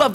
love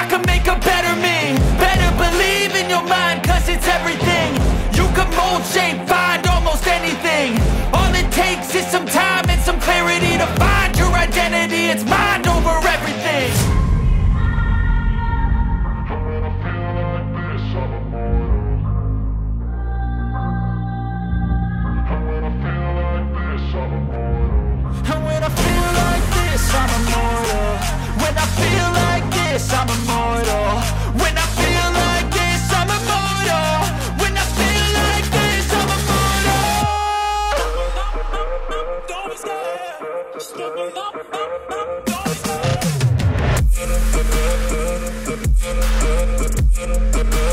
I can make a better me. Better believe in your mind, cause it's everything. You can mold, shape, find almost anything. All it takes is some time and some clarity to find your identity. It's mind over everything. And when I feel like this, I'm immortal. When I feel like this, I'm immortal. When I feel like this, I'm immortal. When I feel like this, I'm immortal. Bye.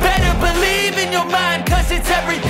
Better believe in your mind, cause it's everything.